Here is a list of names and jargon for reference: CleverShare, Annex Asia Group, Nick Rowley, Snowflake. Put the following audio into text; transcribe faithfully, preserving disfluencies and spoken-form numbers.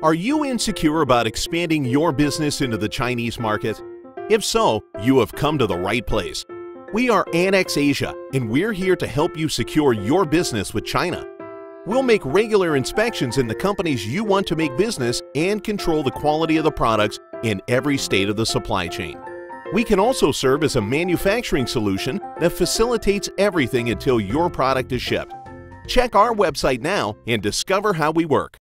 Are you insecure about expanding your business into the Chinese market? If so, you have come to the right place. We are Annex Asia, and we're here to help you secure your business with China. We'll make regular inspections in the companies you want to make business and control the quality of the products in every state of the supply chain. We can also serve as a manufacturing solution that facilitates everything until your product is shipped. Check our website now and discover how we work.